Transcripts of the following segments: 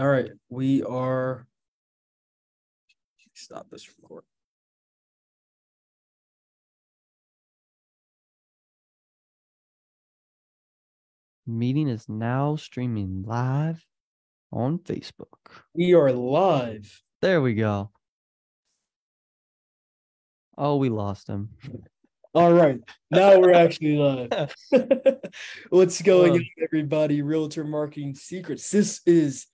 All right, we are. Stop this record. Meeting is now streaming live on Facebook. We are live. There we go. Oh, we lost him. All right. Now we're actually live. What's going on, everybody? Realtor Marketing Secrets. This is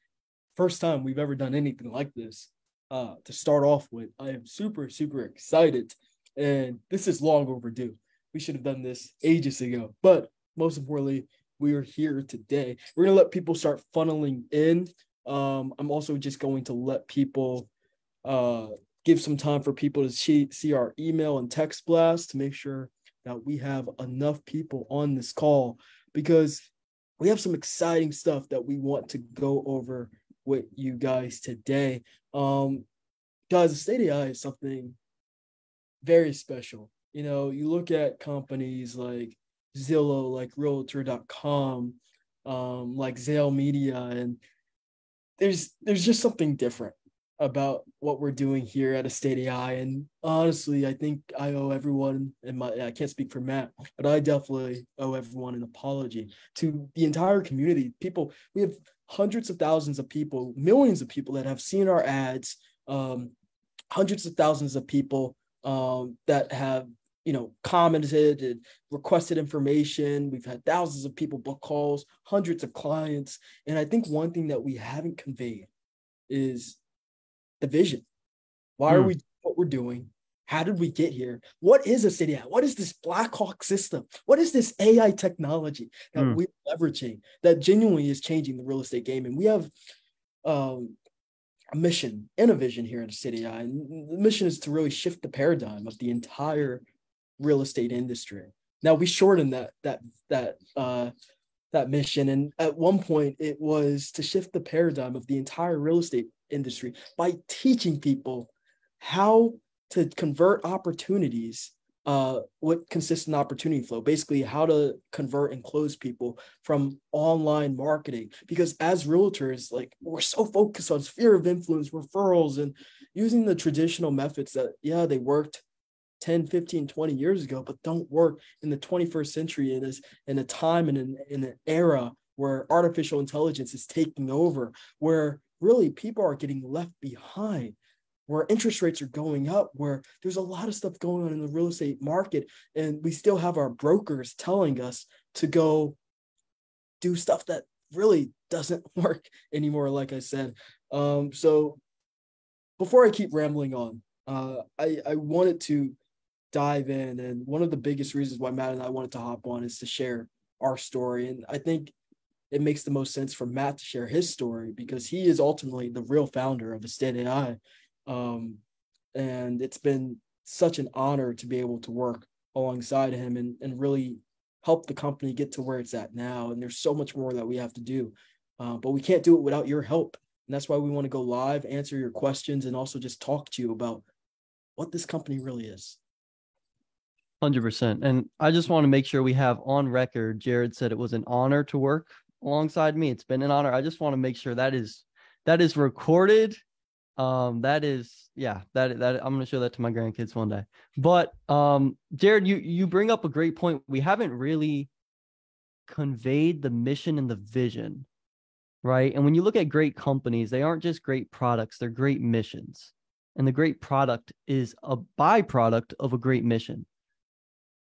first time we've ever done anything like this. To start off with, I am super, super excited. And this is long overdue. We should have done this ages ago. But most importantly, we are here today. We're going to let people start funneling in. I'm also just going to let people give some time for people to see our email and text blast to make sure that we have enough people on this call, because we have some exciting stuff that we want to go over with you guys today. Guys, Estate AI is something very special. You know, you look at companies like Zillow, like Realtor.com, like Zale Media, and there's just something different about what we're doing here at Estate AI. And honestly, I think I owe everyone, I can't speak for Matt, but I definitely owe everyone an apology to the entire community. People, we have hundreds of thousands of people, millions of people that have seen our ads, hundreds of thousands of people that have commented and requested information. We've had thousands of people book calls, hundreds of clients. And I think one thing that we haven't conveyed is the vision. Why are we doing what we're doing? How did we get here? What is Estate AI? What is this Black Hawk system? What is this AI technology that we're leveraging that genuinely is changing the real estate game? And we have a mission and a vision here at Estate AI. And the mission is to really shift the paradigm of the entire real estate industry. Now we shortened that mission, and at one point it was to shift the paradigm of the entire real estate industry by teaching people how to convert opportunities with consistent opportunity flow, basically how to convert and close people from online marketing. Because as realtors, we're so focused on sphere of influence, referrals, and using the traditional methods that, they worked 10, 15, 20 years ago, but don't work in the 21st century. It is in a time and in an era where artificial intelligence is taking over, where really people are getting left behind, where interest rates are going up, where there's a lot of stuff going on in the real estate market. And we still have our brokers telling us to go do stuff that really doesn't work anymore, like I said. So before I keep rambling on, I wanted to dive in, and one of the biggest reasons why Matt and I wanted to hop on is to share our story. And I think it makes the most sense for Matt to share his story, because he is ultimately the real founder of Estate AI. And it's been such an honor to be able to work alongside him and really help the company get to where it's at now. And there's so much more that we have to do, but we can't do it without your help. And that's why we want to go live, answer your questions, and also just talk to you about what this company really is. 100%. And I just want to make sure we have on record, Jared said it was an honor to work alongside me. It's been an honor. I just want to make sure that is recorded. That I'm going to show that to my grandkids one day. But Jared, you bring up a great point. We haven't really conveyed the mission and the vision, right? And when you look at great companies, they aren't just great products, they're great missions. And the great product is a byproduct of a great mission.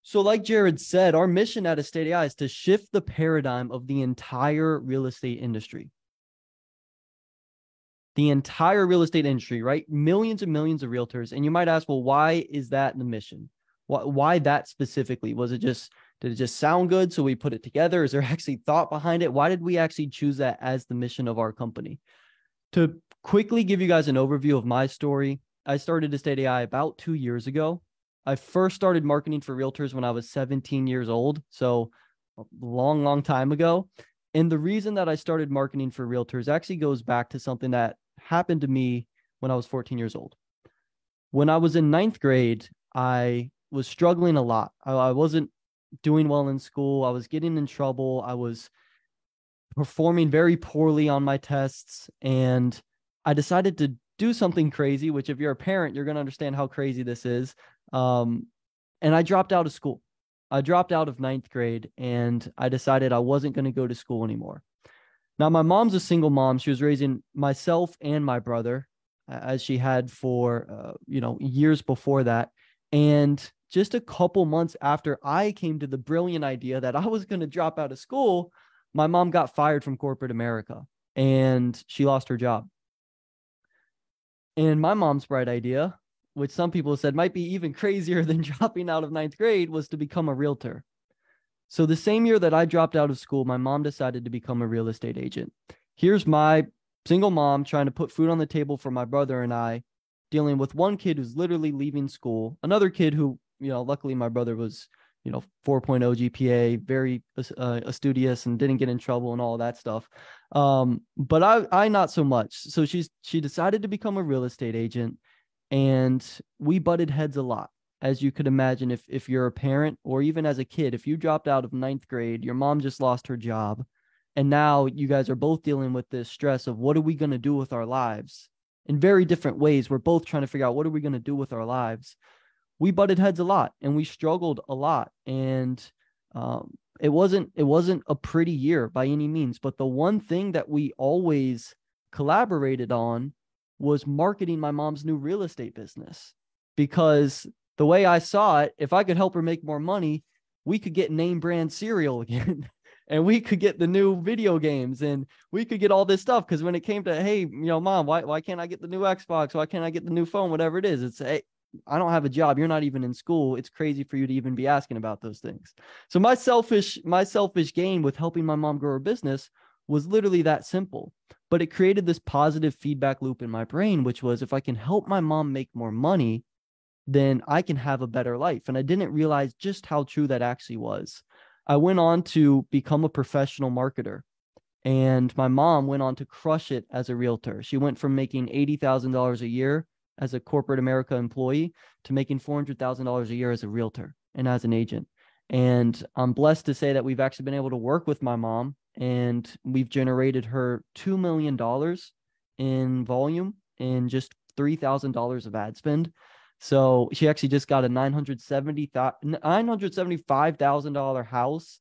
So like Jared said, our mission at Estate AI is to shift the paradigm of the entire real estate industry. The entire real estate industry, right? Millions and millions of realtors. And you might ask, well, why is that the mission? Why that specifically? Did it just sound good, so we put it together? Is there actually thought behind it? Why did we actually choose that as the mission of our company? To quickly give you guys an overview of my story, I started Estate AI about 2 years ago. I first started marketing for realtors when I was 17 years old, so a long, long time ago. And the reason that I started marketing for realtors actually goes back to something that happened to me when I was 14 years old. When I was in ninth grade, I was struggling a lot. I wasn't doing well in school. I was getting in trouble. I was performing very poorly on my tests. And I decided to do something crazy, which if you're a parent, you're going to understand how crazy this is. And I dropped out of school. I dropped out of ninth grade and I decided I wasn't going to go to school anymore. Now, my mom's a single mom. She was raising myself and my brother as she had for, years before that. And just a couple months after I came to the brilliant idea that I was going to drop out of school, my mom got fired from corporate America and she lost her job. And my mom's bright idea, which some people said might be even crazier than dropping out of ninth grade, was to become a realtor. So the same year that I dropped out of school, my mom decided to become a real estate agent. Here's my single mom trying to put food on the table for my brother and I, dealing with one kid who's literally leaving school, another kid who, luckily my brother was, 4.0 GPA, very studious and didn't get in trouble and all that stuff. But I not so much. So she decided to become a real estate agent, and we butted heads a lot. As you could imagine, if you're a parent or even as a kid, if you dropped out of ninth grade, your mom just lost her job. And now you guys are both dealing with this stress of what are we going to do with our lives in very different ways. We're both trying to figure out what are we going to do with our lives. We butted heads a lot and we struggled a lot. And it wasn't a pretty year by any means. But the one thing that we always collaborated on was marketing my mom's new real estate business, because the way I saw it, if I could help her make more money, we could get name brand cereal again, and we could get the new video games, and we could get all this stuff. Because when it came to, hey, mom, why can't I get the new Xbox? Why can't I get the new phone? Whatever it is, it's, hey, I don't have a job. You're not even in school. It's crazy for you to even be asking about those things. So my selfish gain with helping my mom grow her business was literally that simple. But it created this positive feedback loop in my brain, which was, if I can help my mom make more money, then I can have a better life. And I didn't realize just how true that actually was. I went on to become a professional marketer, and my mom went on to crush it as a realtor. She went from making $80,000 a year as a corporate America employee to making $400,000 a year as a realtor and as an agent. And I'm blessed to say that we've actually been able to work with my mom, and we've generated her $2 million in volume and just $3,000 of ad spend. So she actually just got a $975,000 house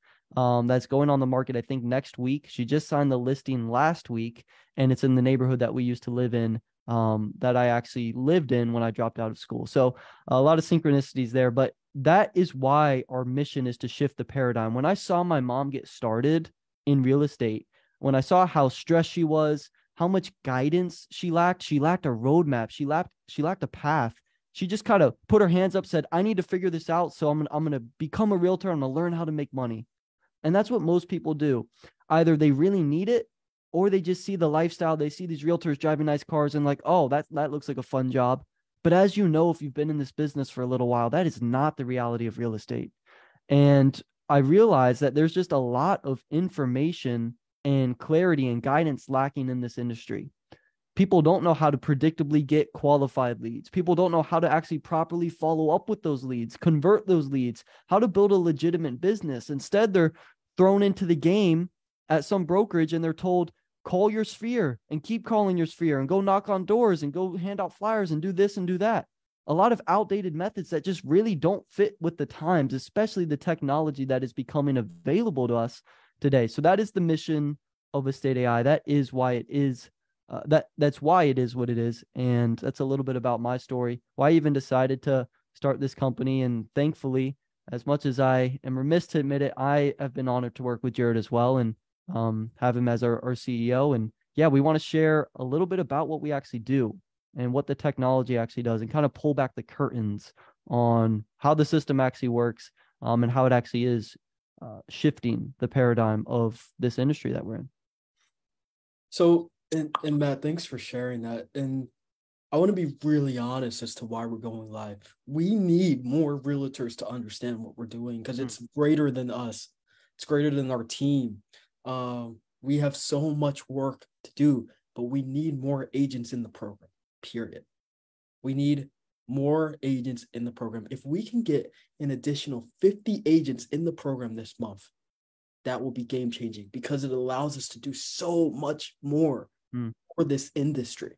that's going on the market, I think, next week. She just signed the listing last week, and it's in the neighborhood that we used to live in, that I actually lived in when I dropped out of school. So a lot of synchronicities there, but that is why our mission is to shift the paradigm. When I saw my mom get started in real estate, when I saw how stressed she was, how much guidance she lacked a roadmap, she lacked a path. She just kind of put her hands up, said, I need to figure this out. So I'm going to become a realtor. I'm going to learn how to make money. And that's what most people do. Either they really need it, or they just see the lifestyle. They see these realtors driving nice cars and like, oh, that looks like a fun job. But as you know, if you've been in this business for a little while, that is not the reality of real estate. And I realized that there's just a lot of information and clarity and guidance lacking in this industry. People don't know how to predictably get qualified leads. People don't know how to actually properly follow up with those leads, convert those leads, how to build a legitimate business. Instead, they're thrown into the game at some brokerage and they're told, call your sphere and keep calling your sphere and go knock on doors and go hand out flyers and do this and do that. A lot of outdated methods that just really don't fit with the times, especially the technology that is becoming available to us today. So that is the mission of Estate AI. That is why it is. That's why it is what it is. And that's a little bit about my story, why I even decided to start this company. And thankfully, as much as I am remiss to admit it, I have been honored to work with Jared as well, and have him as our CEO. And yeah, we want to share a little bit about what we actually do and what the technology actually does, and kind of pull back the curtains on how the system actually works, and how it actually is shifting the paradigm of this industry that we're in. So And Matt, thanks for sharing that. And I want to be really honest as to why we're going live. We need more realtors to understand what we're doing, because it's greater than us. It's greater than our team. We have so much work to do, but we need more agents in the program, period. We need more agents in the program. If we can get an additional 50 agents in the program this month, that will be game changing because it allows us to do so much more for this industry.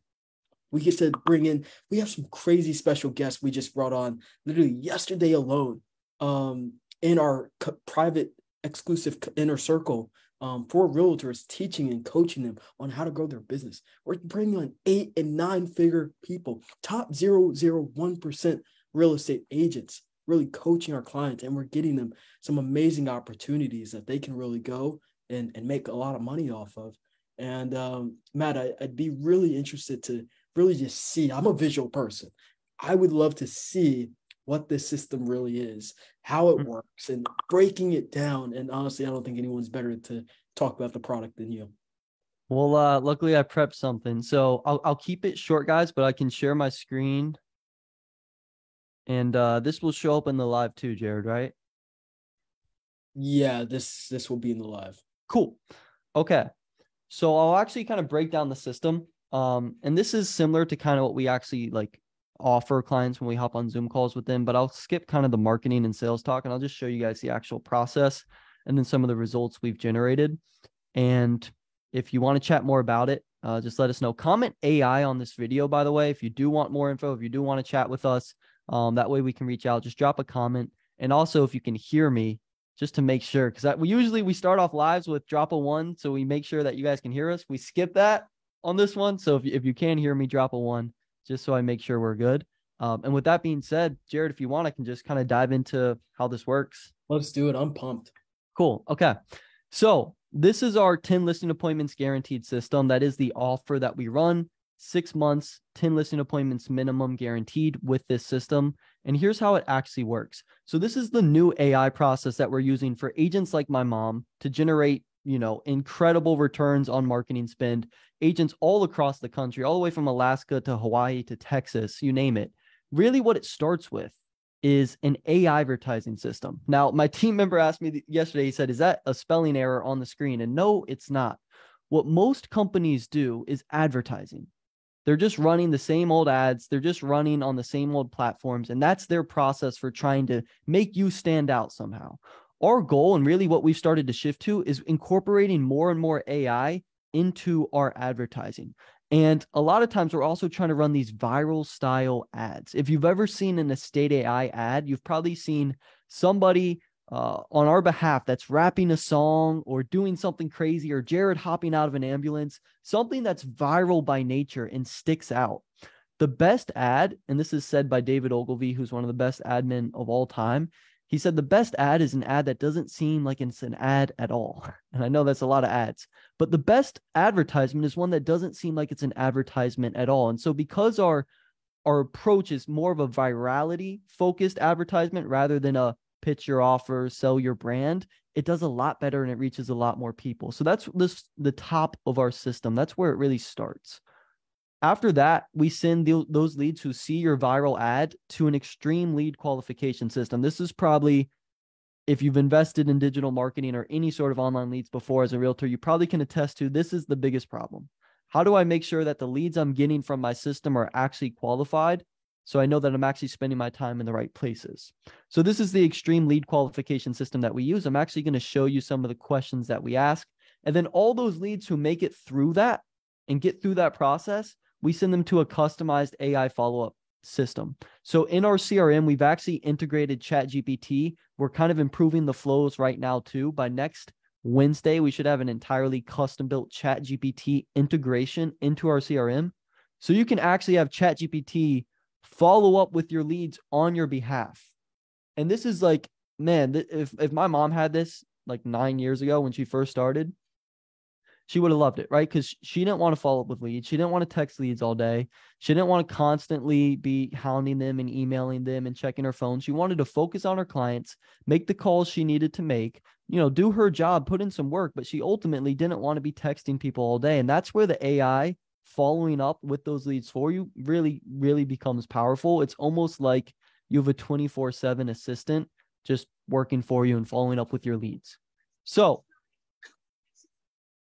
We get to bring in, we have some crazy special guests we just brought on literally yesterday alone in our private exclusive inner circle for realtors, teaching and coaching them on how to grow their business. We're bringing on 8 and 9 figure people, top 0.001% real estate agents, really coaching our clients. And we're getting them some amazing opportunities that they can really go and make a lot of money off of. And Matt, I'd be really interested to really just see, I'm a visual person. I would love to see what this system really is, how it works, and breaking it down. And honestly, I don't think anyone's better to talk about the product than you. Well, luckily I prepped something. So I'll keep it short, guys, but I can share my screen. And this will show up in the live too, Jared, right? Yeah, this will be in the live. Cool. Okay. So I'll actually kind of break down the system. And this is similar to kind of what we actually like offer clients when we hop on Zoom calls with them, but I'll skip kind of the marketing and sales talk, and I'll just show you guys the actual process and then some of the results we've generated. And if you want to chat more about it, just let us know. Comment AI on this video, by the way, if you do want more info, if you do want to chat with us, that way we can reach out, just drop a comment. And also if you can hear me, just to make sure, because we usually start off lives with drop a one. So we make sure that you guys can hear us. We skip that on this one. So if you can hear me, drop a one, just so I make sure we're good. And with that being said, Jared, if you want, I can just kind of dive into how this works. Let's do it. I'm pumped. Cool. Okay. So this is our 10 listing appointments guaranteed system. That is the offer that we run. 6 months, 10 listing appointments minimum guaranteed with this system. And here's how it actually works. So this is the new AI process that we're using for agents like my mom to generate, you know, incredible returns on marketing spend. Agents all across the country, all the way from Alaska to Hawaii to Texas, you name it. Really what it starts with is an AI advertising system. Now, my team member asked me yesterday, he said, is that a spelling error on the screen? And no, it's not. What most companies do is advertising. They're just running the same old ads. They're just running on the same old platforms. And that's their process for trying to make you stand out somehow. Our goal, and really what we've started to shift to, is incorporating more and more AI into our advertising. And a lot of times we're also trying to run these viral style ads. If you've ever seen an Estate AI ad, you've probably seen somebody on our behalf that's rapping a song or doing something crazy, or Jared hopping out of an ambulance, something that's viral by nature and sticks out. The best ad, and this is said by David Ogilvy, who's one of the best ad men of all time, he said the best ad is an ad that doesn't seem like it's an ad at all. And I know that's a lot of ads, but the best advertisement is one that doesn't seem like it's an advertisement at all. And so because our approach is more of a virality focused advertisement rather than a pitch your offer, sell your brand, it does a lot better and it reaches a lot more people. So that's the top of our system. That's where it really starts. After that, we send those leads who see your viral ad to an extreme lead qualification system. This is probably, if you've invested in digital marketing or any sort of online leads before as a realtor, you probably can attest to this is the biggest problem. How do I make sure that the leads I'm getting from my system are actually qualified, so I know that I'm actually spending my time in the right places? So this is the extreme lead qualification system that we use. I'm actually going to show you some of the questions that we ask. And then all those leads who make it through that and get through that process, we send them to a customized AI follow-up system. So in our CRM, we've actually integrated ChatGPT. We're kind of improving the flows right now too. By next Wednesday, we should have an entirely custom-built ChatGPT integration into our CRM. So you can actually have ChatGPT follow up with your leads on your behalf. And this is like, man, if my mom had this like 9 years ago when she first started, she would have loved it, right? Because she didn't want to follow up with leads. She didn't want to text leads all day. She didn't want to constantly be hounding them and emailing them and checking her phone. She wanted to focus on her clients, make the calls she needed to make, you know, do her job, put in some work, but she ultimately didn't want to be texting people all day. And that's where the AI following up with those leads for you really, really becomes powerful. It's almost like you have a 24/7 assistant just working for you and following up with your leads. So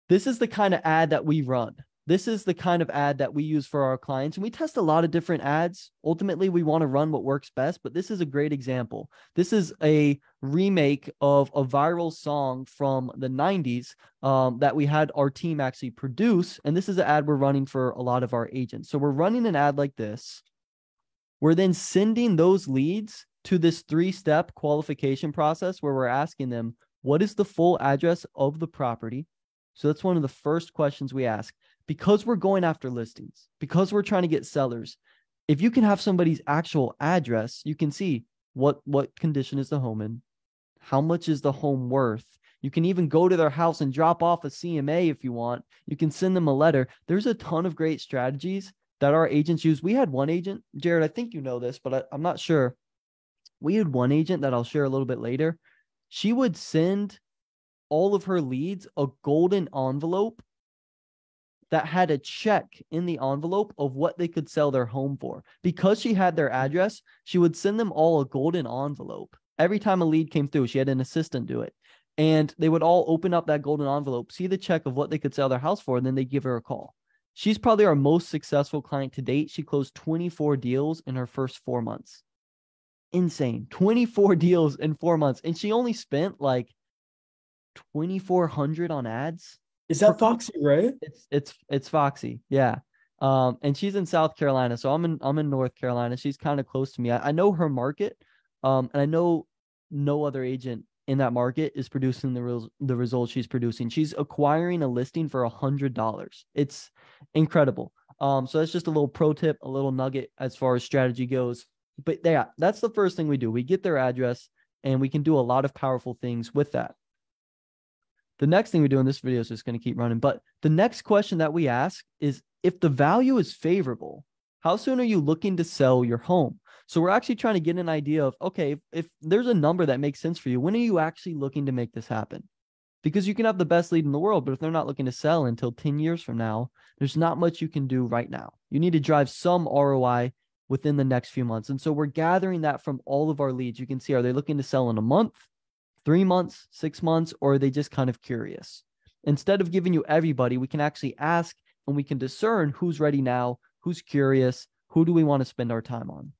this is the kind of ad that we run. This is the kind of ad that we use for our clients. And we test a lot of different ads. Ultimately, we want to run what works best, but this is a great example. This is a remake of a viral song from the 90s that we had our team actually produce. And this is an ad we're running for a lot of our agents. So we're running an ad like this. We're then sending those leads to this three-step qualification process where we're asking them, what is the full address of the property? So that's one of the first questions we ask. Because we're going after listings, because we're trying to get sellers, if you can have somebody's actual address, you can see what condition is the home in, how much is the home worth. You can even go to their house and drop off a CMA if you want. You can send them a letter. There's a ton of great strategies that our agents use. We had one agent, Jared, I think you know this, but I'm not sure. We had one agent that I'll share a little bit later. She would send all of her leads a golden envelope that had a check in the envelope of what they could sell their home for. Because she had their address, she would send them all a golden envelope. Every time a lead came through, she had an assistant do it. And they would all open up that golden envelope, see the check of what they could sell their house for, and then they give her a call. She's probably our most successful client to date. She closed 24 deals in her first 4 months. Insane. 24 deals in 4 months. And she only spent like $2,400 on ads. Is that Foxy, right? It's Foxy, yeah. And she's in South Carolina, so I'm in North Carolina. She's kind of close to me. I know her market, and I know no other agent in that market is producing the results she's producing. She's acquiring a listing for $100. It's incredible. So that's just a little pro tip, a little nugget as far as strategy goes. But yeah, that's the first thing we do. We get their address, and we can do a lot of powerful things with that. The next thing we do in this video is just going to keep running. But the next question that we ask is, if the value is favorable, how soon are you looking to sell your home? So we're actually trying to get an idea of, okay, if there's a number that makes sense for you, when are you actually looking to make this happen? Because you can have the best lead in the world, but if they're not looking to sell until 10 years from now, there's not much you can do right now. You need to drive some ROI within the next few months. And so we're gathering that from all of our leads. You can see, are they looking to sell in a month, 3 months, 6 months, or are they just kind of curious? Instead of giving you everybody, we can actually ask and we can discern who's ready now, who's curious, who do we want to spend our time on?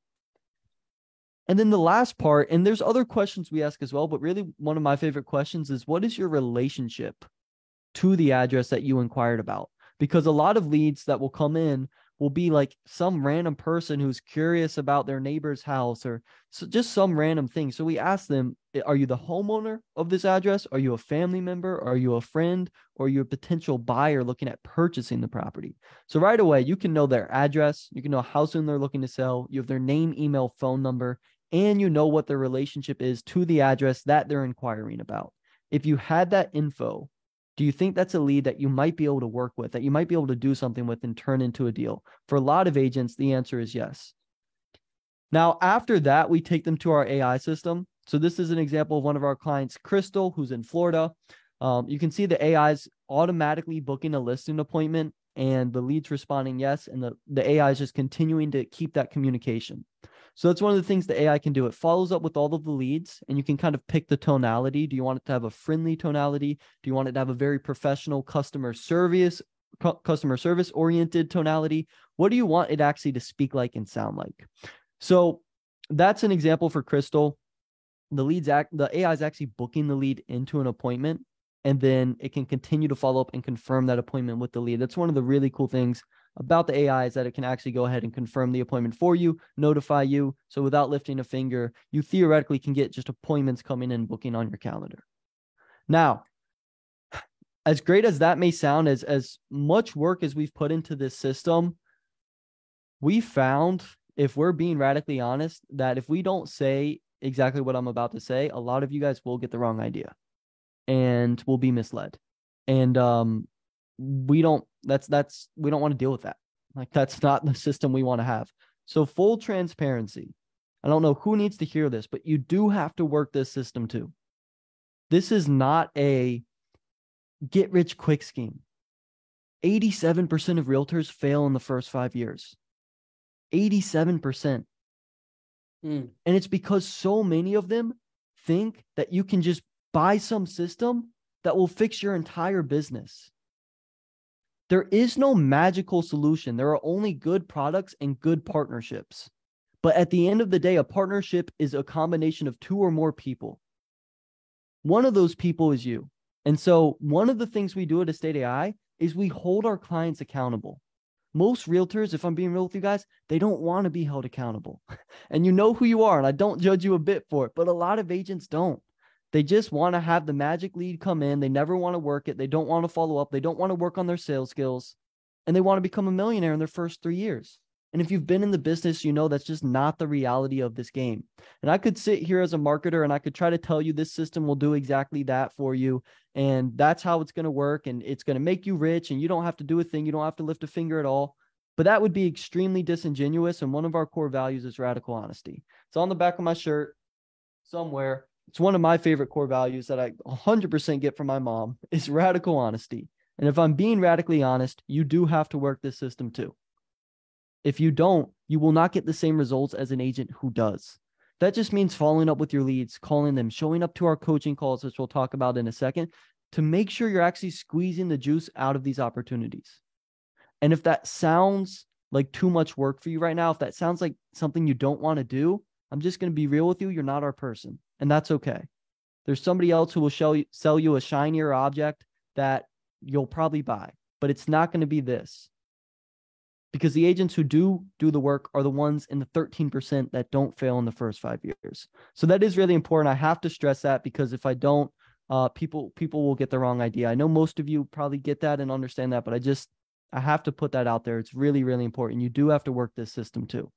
And then the last part, and there's other questions we ask as well, but really one of my favorite questions is, what is your relationship to the address that you inquired about? Because a lot of leads that will come in will be like some random person who's curious about their neighbor's house or so, just some random thing. So we ask them, are you the homeowner of this address? Are you a family member? Are you a friend? Or are you a potential buyer looking at purchasing the property? So right away, you can know their address. You can know how soon they're looking to sell. You have their name, email, phone number, and you know what their relationship is to the address that they're inquiring about. If you had that info, do you think that's a lead that you might be able to work with, that you might be able to do something with and turn into a deal? For a lot of agents, the answer is yes. Now, after that, we take them to our AI system. So this is an example of one of our clients, Crystal, who's in Florida. You can see the AI is automatically booking a listing appointment and the lead's responding yes, and the AI is just continuing to keep that communication. So that's one of the things the AI can do. It follows up with all of the leads, and you can kind of pick the tonality. Do you want it to have a friendly tonality? Do you want it to have a very professional customer service oriented tonality? What do you want it actually to speak like and sound like? So that's an example for Crystal. The AI is actually booking the lead into an appointment, and then it can continue to follow up and confirm that appointment with the lead. That's one of the really cool things about the AI is that it can actually go ahead and confirm the appointment for you, notify you. So without lifting a finger, you theoretically can get just appointments coming and booking on your calendar. Now, as great as that may sound, as much work as we've put into this system, we found, if we're being radically honest, that if we don't say exactly what I'm about to say, a lot of you guys will get the wrong idea and will be misled. And we don't want to deal with that. Like, that's not the system we want to have. So full transparency. I don't know who needs to hear this, but you do have to work this system too. This is not a get rich quick scheme. 87% of realtors fail in the first 5 years. 87%. And it's because so many of them think that you can just buy some system that will fix your entire business. There is no magical solution. There are only good products and good partnerships. But at the end of the day, a partnership is a combination of two or more people. One of those people is you. And so one of the things we do at Estate AI is we hold our clients accountable. Most realtors, if I'm being real with you guys, they don't want to be held accountable. And you know who you are, and I don't judge you a bit for it, but a lot of agents don't. They just want to have the magic lead come in. They never want to work it. They don't want to follow up. They don't want to work on their sales skills, and they want to become a millionaire in their first 3 years. And if you've been in the business, you know that's just not the reality of this game. And I could sit here as a marketer and I could try to tell you this system will do exactly that for you, and that's how it's going to work, and it's going to make you rich, and you don't have to do a thing. You don't have to lift a finger at all. But that would be extremely disingenuous, and one of our core values is radical honesty. It's on the back of my shirt somewhere. It's one of my favorite core values that I 100% get from my mom is radical honesty. And if I'm being radically honest, you do have to work this system too. If you don't, you will not get the same results as an agent who does. That just means following up with your leads, calling them, showing up to our coaching calls, which we'll talk about in a second, to make sure you're actually squeezing the juice out of these opportunities. And if that sounds like too much work for you right now, if that sounds like something you don't want to do, I'm just going to be real with you. You're not our person, and that's okay. There's somebody else who will sell you a shinier object that you'll probably buy, but it's not going to be this. Because the agents who do the work are the ones in the 13% that don't fail in the first 5 years. So that is really important. I have to stress that, because if I don't, people will get the wrong idea. I know most of you probably get that and understand that, but I have to put that out there. It's really, really important. You do have to work this system too.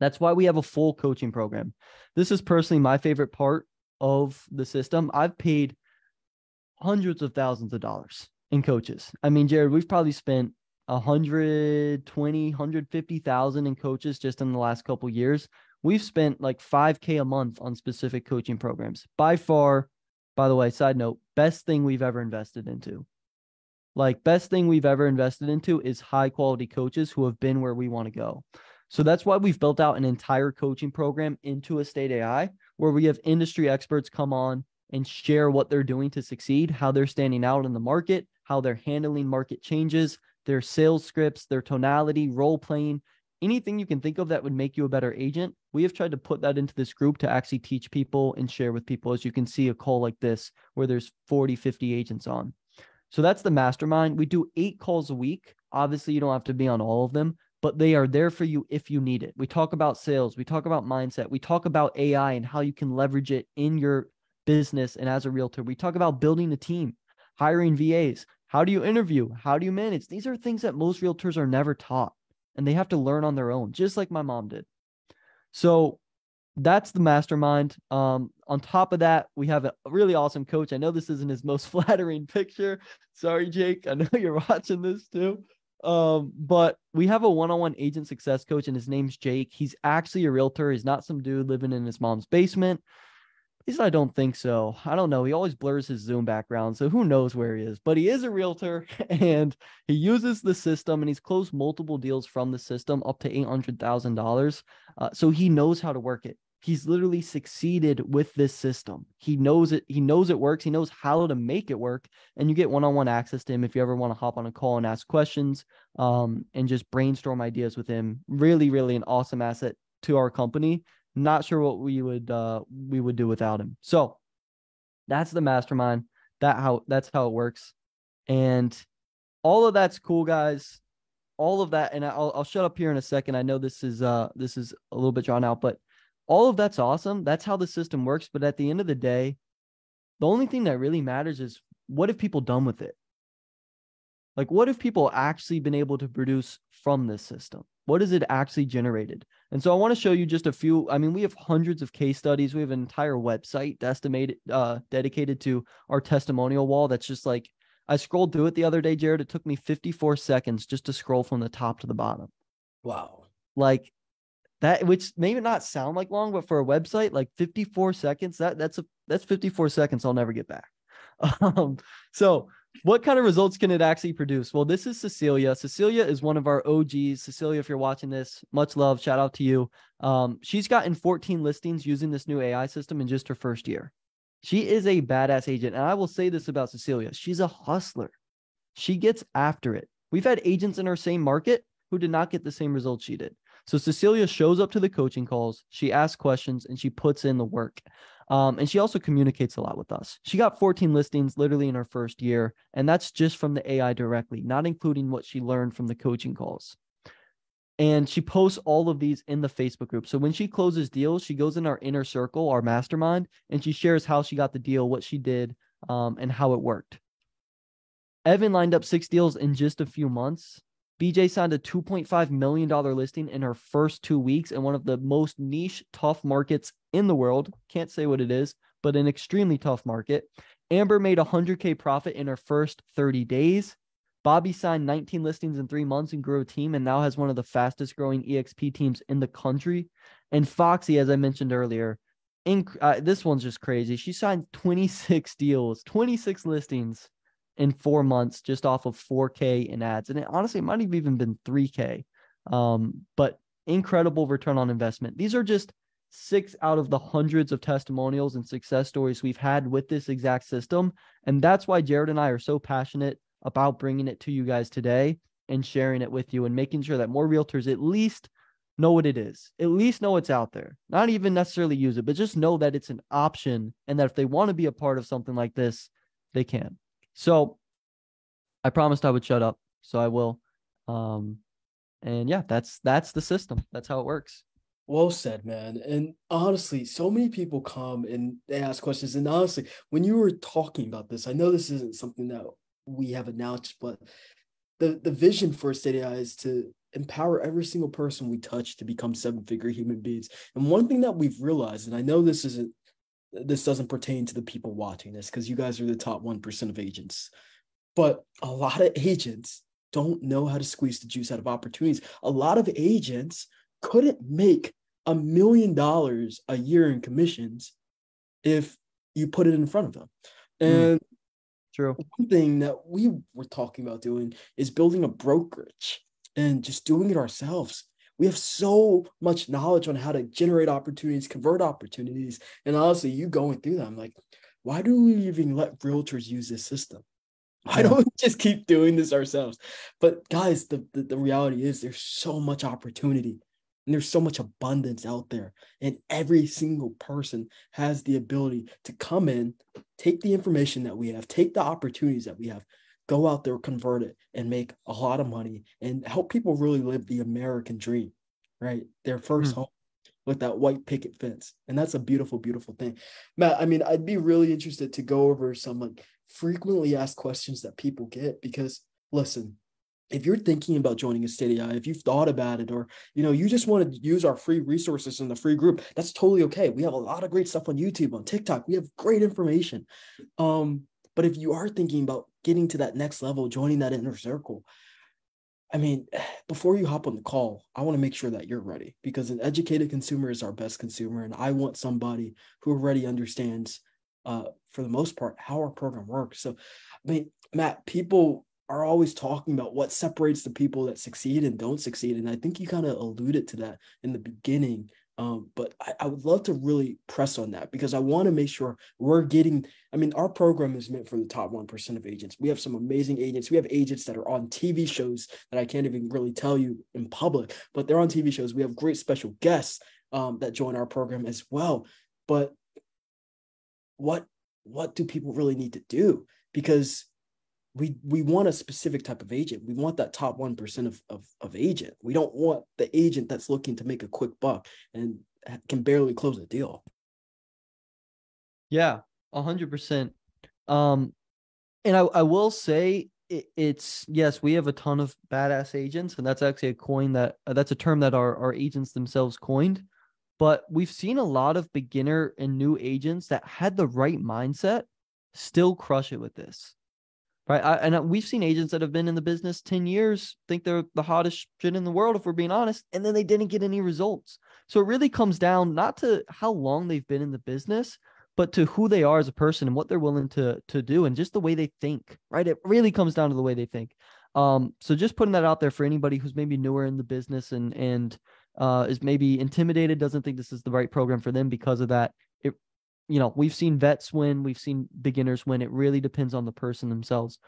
That's why we have a full coaching program. This is personally my favorite part of the system. I've paid hundreds of thousands of dollars in coaches. I mean, Jared, we've probably spent $120,000, $150,000 in coaches just in the last couple of years. We've spent like $5K a month on specific coaching programs. By far, by the way, side note, best thing we've ever invested into. Like, best thing we've ever invested into is high quality coaches who have been where we want to go. So that's why we've built out an entire coaching program into Estate AI, where we have industry experts come on and share what they're doing to succeed, how they're standing out in the market, how they're handling market changes, their sales scripts, their tonality, role playing, anything you can think of that would make you a better agent. We have tried to put that into this group to actually teach people and share with people, as you can see a call like this, where there's 40, 50 agents on. So that's the mastermind. We do 8 calls a week. Obviously, you don't have to be on all of them, but they are there for you if you need it. We talk about sales. We talk about mindset. We talk about AI and how you can leverage it in your business and as a realtor. We talk about building a team, hiring VAs. How do you interview? How do you manage? These are things that most realtors are never taught, and they have to learn on their own, just like my mom did. So that's the mastermind. On top of that, we have a really awesome coach. I know this isn't his most flattering picture. Sorry, Jake. I know you're watching this too. But we have a one-on-one agent success coach, and his name's Jake. He's actually a realtor. He's not some dude living in his mom's basement. At least I don't think so. I don't know. He always blurs his Zoom background, so who knows where he is. But he is a realtor, and he uses the system, and he's closed multiple deals from the system up to $800,000. So he knows how to work it. He's literally succeeded with this system. He knows it. He knows it works. He knows how to make it work. And you get one-on-one access to him if you ever want to hop on a call and ask questions, and just brainstorm ideas with him. Really, really an awesome asset to our company. Not sure what we would do without him. So that's the mastermind. That's how it works, and all of that's cool, guys. All of that, and I'll shut up here in a second. I know this is a little bit drawn out, but all of that's awesome. That's how the system works. But at the end of the day, the only thing that really matters is, what have people done with it? Like, what have people actually been able to produce from this system? What is it actually generated? And so I want to show you just a few. I mean, we have hundreds of case studies. We have an entire website dedicated to our testimonial wall. That's just like, I scrolled through it the other day, Jared. It took me 54 seconds just to scroll from the top to the bottom. Wow. Like that, which may not sound like long, but for a website, like 54 seconds, that's 54 seconds I'll never get back. So what kind of results can it actually produce? Well, this is Cecilia. Cecilia is one of our OGs. Cecilia, if you're watching this, much love. Shout out to you. She's gotten 14 listings using this new AI system in just her first year. She is a badass agent. And I will say this about Cecilia. She's a hustler. She gets after it. We've had agents in our same market who did not get the same results she did. So Cecilia shows up to the coaching calls, she asks questions, and she puts in the work. And she also communicates a lot with us. She got 14 listings literally in her first year, and that's just from the AI directly, not including what she learned from the coaching calls. And she posts all of these in the Facebook group. So when she closes deals, she goes in our inner circle, our mastermind, and she shares how she got the deal, what she did, and how it worked. Evan lined up 6 deals in just a few months. BJ signed a $2.5 million listing in her first 2 weeks in one of the most niche, tough markets in the world. Can't say what it is, but an extremely tough market. Amber made $100K profit in her first 30 days. Bobby signed 19 listings in 3 months and grew a team and now has one of the fastest growing EXP teams in the country. And Foxy, as I mentioned earlier, this one's just crazy. She signed 26 deals, 26 listings in 4 months just off of $4K in ads. And it honestly might have even been $3K, but incredible return on investment. These are just 6 out of the hundreds of testimonials and success stories we've had with this exact system. And that's why Jared and I are so passionate about bringing it to you guys today and sharing it with you and making sure that more realtors at least know what it is, at least know it's out there, not even necessarily use it, but just know that it's an option and that if they want to be a part of something like this, they can. So I promised I would shut up, so I will. And yeah, that's the system. That's how it works. Well said, man. And honestly, so many people come and they ask questions. And honestly, when you were talking about this, I know this isn't something that we have announced, but the vision for Estate AI is to empower every single person we touch to become 7-figure human beings. And one thing that we've realized, and I know this doesn't pertain to the people watching this because you guys are the top 1% of agents, but a lot of agents don't know how to squeeze the juice out of opportunities. A lot of agents couldn't make $1 million a year in commissions if you put it in front of them. And true. One thing that we were talking about doing is building a brokerage and just doing it ourselves. We have so much knowledge on how to generate opportunities, convert opportunities. And honestly, you going through that, I'm like, why do we even let realtors use this system? Why don't we just keep doing this ourselves? But guys, the reality is there's so much opportunity and there's so much abundance out there. And every single person has the ability to come in, take the information that we have, take the opportunities that we have, go out there, convert it, and make a lot of money and help people really live the American dream, right? Their first home with that white picket fence. And that's a beautiful, beautiful thing. Matt, I mean, I'd be really interested to go over some like frequently asked questions that people get because, listen, if you're thinking about joining Estate AI, if you've thought about it, or you just want to use our free resources in the free group, that's totally okay. We have a lot of great stuff on YouTube, on TikTok. We have great information. But if you are thinking about getting to that next level, joining that inner circle, I mean, before you hop on the call, I want to make sure that you're ready because an educated consumer is our best consumer. And I want somebody who already understands, for the most part, how our program works. So, I mean, Matt, people are always talking about what separates the people that succeed and don't succeed. And I think you kind of alluded to that in the beginning. But I would love to really press on that because I want to make sure we're getting, I mean, our program is meant for the top 1% of agents. We have some amazing agents. We have agents that are on TV shows that I can't even really tell you in public, but they're on TV shows. We have great special guests that join our program as well. But what do people really need to do? Because we want a specific type of agent. We want that top 1% of agent. We don't want the agent that's looking to make a quick buck and can barely close a deal. Yeah, 100%. And I will say it's, yes, we have a ton of badass agents, and that's actually a coin that's a term that our agents themselves coined. But we've seen a lot of beginner and new agents that had the right mindset still crush it with this. Right. And we've seen agents that have been in the business 10 years, think they're the hottest shit in the world, if we're being honest, and then they didn't get any results. So it really comes down not to how long they've been in the business, but to who they are as a person and what they're willing to do and just the way they think. Right. It really comes down to the way they think. So just putting that out there for anybody who's maybe newer in the business and is maybe intimidated, doesn't think this is the right program for them because of that. We've seen vets win, we've seen beginners win. It really depends on the person themselves.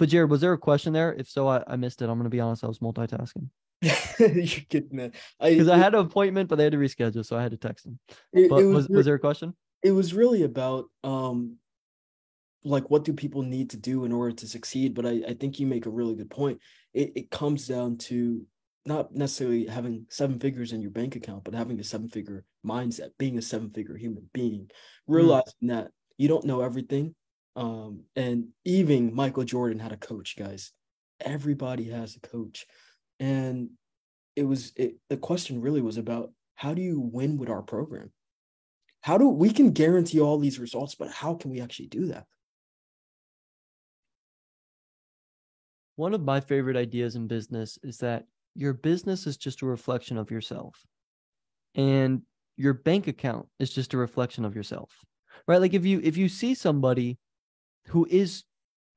But Jared, was there a question there? If so, I missed it. I'm going to be honest. I was multitasking. You're kidding, man. Because I had an appointment, but they had to reschedule. So I had to text them. Was there a question? It was really about like, what do people need to do in order to succeed? But I think you make a really good point. It comes down to not necessarily having seven figures in your bank account, but having a seven-figure mindset, being a seven-figure human being, realizing that you don't know everything. And even Michael Jordan had a coach, guys. Everybody has a coach. And the question really was about, how do you win with our program? We can guarantee all these results, but how can we actually do that? One of my favorite ideas in business is that your business is just a reflection of yourself, and your bank account is just a reflection of yourself, right? Like if you see somebody who is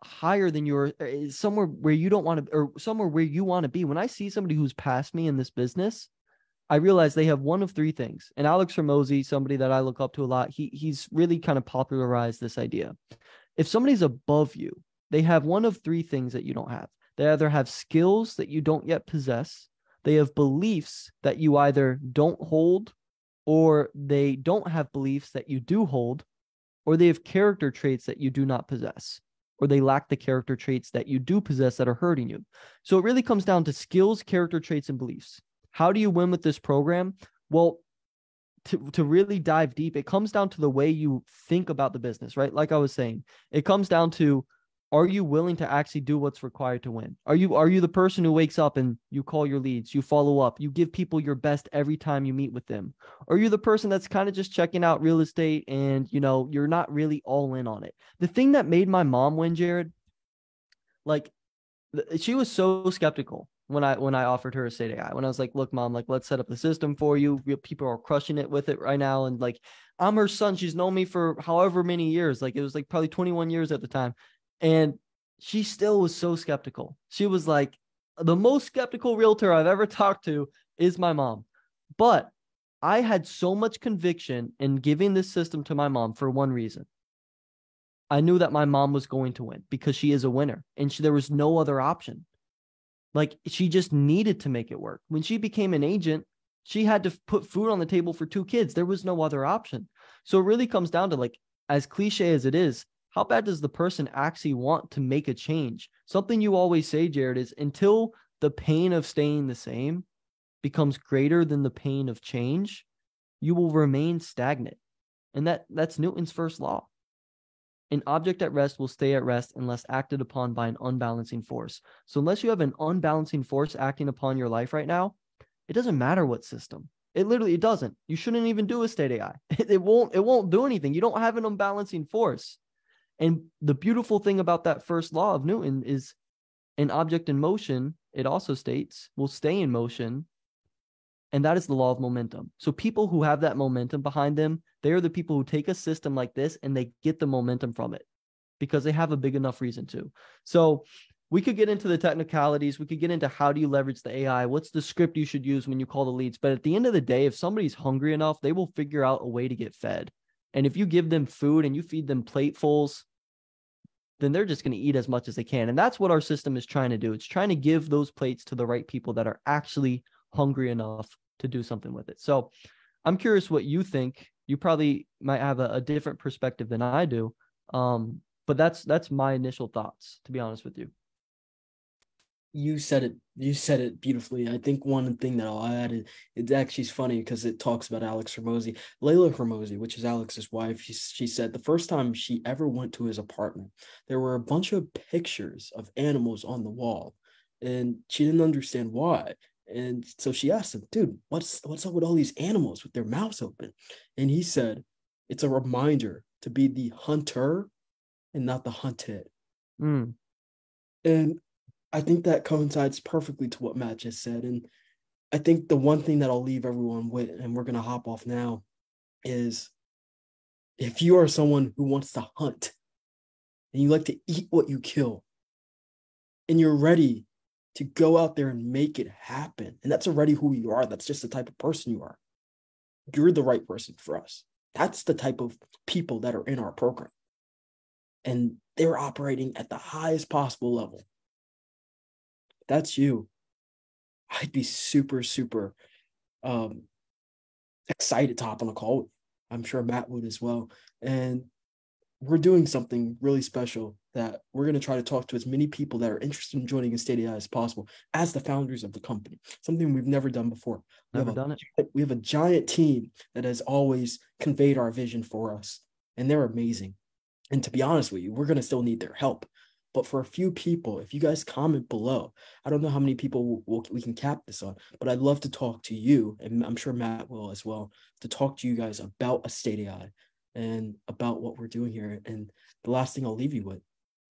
higher than you, or somewhere where you don't want to, or somewhere where you want to be. When I see somebody who's past me in this business, I realize they have one of three things. And Alex Hormozi, somebody that I look up to a lot, he's really kind of popularized this idea. If somebody's above you, they have one of three things that you don't have. They either have skills that you don't yet possess, they have beliefs that you either don't hold, or they don't have beliefs that you do hold, or they have character traits that you do not possess, or they lack the character traits that you do possess that are hurting you. So it really comes down to skills, character traits, and beliefs. How do you win with this program? Well, to really dive deep, it comes down to the way you think about the business, right? Like I was saying, it comes down to, are you willing to actually do what's required to win? Are you the person who wakes up and you call your leads, you follow up, you give people your best every time you meet with them? Are you the person that's kind of just checking out real estate and, you know, you're not really all in on it? The thing that made my mom win, Jared, like she was so skeptical when I offered her Estate AI, when I was like, look, mom, like, let's set up the system for you. People are crushing it with it right now. And like, I'm her son. She's known me for however many years. Like it was like probably 21 years at the time. And she still was so skeptical. She was like, the most skeptical realtor I've ever talked to is my mom. But I had so much conviction in giving this system to my mom for one reason. I knew that my mom was going to win because she is a winner, and there was no other option. Like she just needed to make it work. When she became an agent, she had to put food on the table for two kids. There was no other option. So it really comes down to, like, as cliche as it is, how bad does the person actually want to make a change? Something you always say, Jared, is until the pain of staying the same becomes greater than the pain of change, you will remain stagnant. And that's Newton's first law. An object at rest will stay at rest unless acted upon by an unbalancing force. So unless you have an unbalancing force acting upon your life right now, it doesn't matter what system. It literally, it doesn't. You shouldn't even do Estate AI. It won't do anything. You don't have an unbalancing force. And the beautiful thing about that first law of Newton is an object in motion, it also states, will stay in motion. And that is the law of momentum. So people who have that momentum behind them, they are the people who take a system like this and they get the momentum from it because they have a big enough reason to. So we could get into the technicalities. We could get into how do you leverage the AI? What's the script you should use when you call the leads? But at the end of the day, if somebody's hungry enough, they will figure out a way to get fed. And if you give them food and you feed them platefuls, then they're just going to eat as much as they can. And that's what our system is trying to do. It's trying to give those plates to the right people that are actually hungry enough to do something with it. So I'm curious what you think. You probably might have a different perspective than I do. But that's my initial thoughts, to be honest with you. You said it beautifully. I think one thing that I'll add is, it actually is funny because it talks about Alex Hormozi. Layla Hermozi, which is Alex's wife, she said the first time she ever went to his apartment, there were a bunch of pictures of animals on the wall, and she didn't understand why. And so she asked him, dude, what's up with all these animals with their mouths open? And he said, it's a reminder to be the hunter and not the hunted. Mm. And I think that coincides perfectly to what Matt just said. And I think the one thing that I'll leave everyone with, and we're going to hop off now, is if you are someone who wants to hunt and you like to eat what you kill and you're ready to go out there and make it happen, and that's already who you are, that's just the type of person you are, you're the right person for us. That's the type of people that are in our program. and they're operating at the highest possible level. That's you. I'd be super, super excited to hop on a call. I'm sure Matt would as well. And we're doing something really special that we're going to try to talk to as many people that are interested in joining Estate AI as possible as the founders of the company, something we've never done before. We have a giant team that has always conveyed our vision for us, and they're amazing. And to be honest with you, we're going to still need their help. But for a few people, if you guys comment below, I don't know how many people we can cap this on, but I'd love to talk to you, and I'm sure Matt will as well, to talk to you guys about Estate AI and about what we're doing here. And the last thing I'll leave you with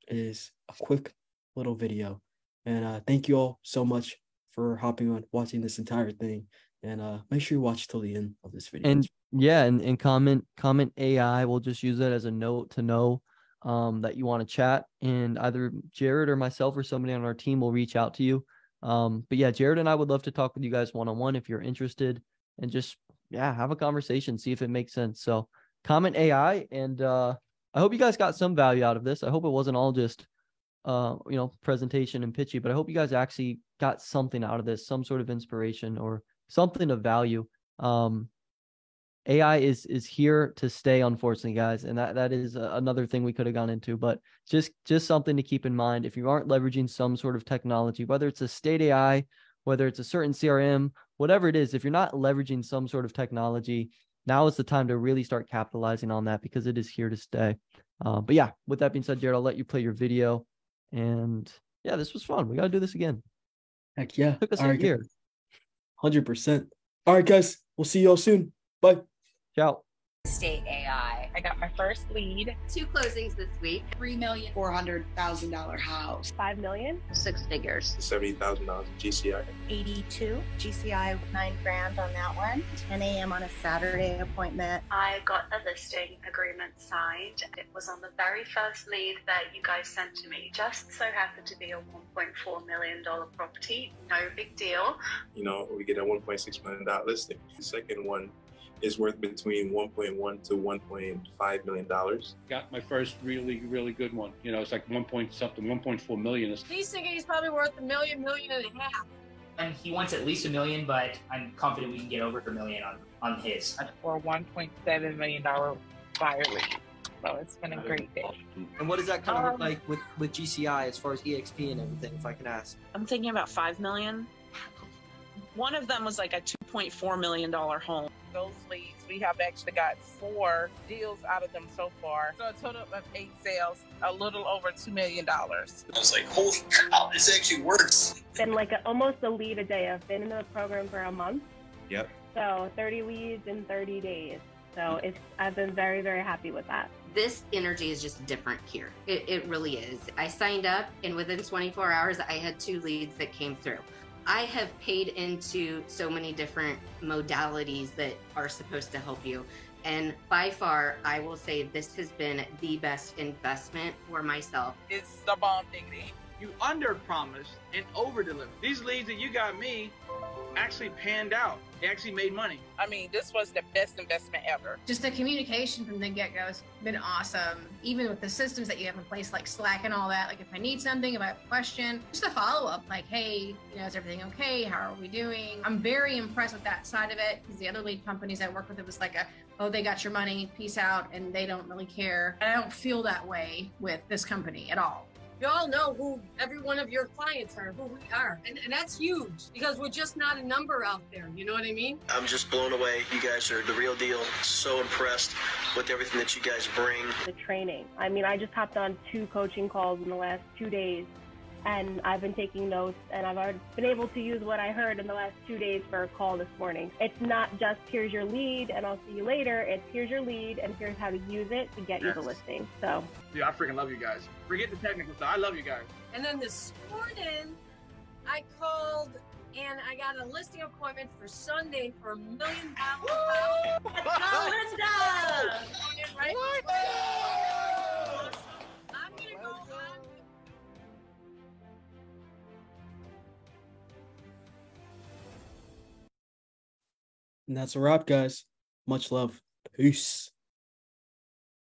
is a quick little video. And thank you all so much for hopping on, watching this entire thing. And make sure you watch till the end of this video. And yeah, and comment AI. We'll just use that as a note to know that you want to chat, and either Jared or myself or somebody on our team will reach out to you. But yeah, Jared and I would love to talk with you guys one-on-one if you're interested, and just, yeah, have a conversation, see if it makes sense. So comment AI, and I hope you guys got some value out of this. I hope it wasn't all just, you know, presentation and pitchy, but I hope you guys actually got something out of this, some sort of inspiration or something of value. AI is here to stay, unfortunately, guys. And that is another thing we could have gone into, but just something to keep in mind. If you aren't leveraging some sort of technology, whether it's Estate AI, whether it's a certain CRM, whatever it is, if you're not leveraging some sort of technology, now is the time to really start capitalizing on that, because it is here to stay. But yeah, with that being said, Jared, I'll let you play your video. And yeah, this was fun. We got to do this again. Heck yeah. It took us a year. 100%. All right, guys. We'll see you all soon. Bye. Ciao. Estate AI. I got my first lead. 2 closings this week. $3,400,000 house. $5 million. 6 figures. $70,000 in GCI. 82 GCI. $9,000 on that one. 10 a.m. on a Saturday appointment. I got a listing agreement signed. It was on the very first lead that you guys sent to me. Just so happened to be a $1.4 million property. No big deal. You know, we get a $1.6 million listing. The second one is worth between $1.1 to $1.5 million. Got my first really, really good one. You know, it's like 1.4 million. He's thinking he's probably worth $1 million, $1.5 million. And he wants at least $1 million, but I'm confident we can get over $1 million on his. Or $1.7 million buyer lead. So it's been a great day. And what does that kind of look like with GCI as far as EXP and everything, if I can ask? I'm thinking about $5 million. One of them was like a $2.4 million home. Those leads, we have actually got 4 deals out of them so far. So a total of 8 sales, a little over $2 million. I was like, holy cow, this actually works. Been like almost a lead a day. I've been in the program for a month. Yep. So 30 leads in 30 days. So I've been very, very happy with that. This energy is just different here. It really is. I signed up, and within 24 hours, I had 2 leads that came through. I have paid into so many different modalities that are supposed to help you. And by far, I will say this has been the best investment for myself. It's the bomb dignity. You under-promise and over-deliver. These leads that you got me actually panned out. They actually made money. I mean, this was the best investment ever. Just the communication from the get-go has been awesome. Even with the systems that you have in place, like Slack and all that, like if I need something, if I have a question, just a follow-up, like, hey, you know, is everything okay? How are we doing? I'm very impressed with that side of it, because the other lead companies I work with, it was like a, oh, they got your money, peace out, and they don't really care. And I don't feel that way with this company at all. Y'all know who every one of your clients are, who we are. And that's huge, because we're just not a number out there. You know what I mean? I'm just blown away. You guys are the real deal. So impressed with everything that you guys bring. The training. I mean, I just hopped on 2 coaching calls in the last 2 days, and I've been taking notes, and I've already been able to use what I heard in the last 2 days for a call this morning. It's not just here's your lead and I'll see you later. It's here's your lead and here's how to use it to get you the listing. So. Dude, I freaking love you guys. Forget the technical stuff. I love you guys. And then this morning, I called and I got a listing appointment for Sunday for $1 million. I'm gonna go on. And that's a wrap, guys. Much love. Peace.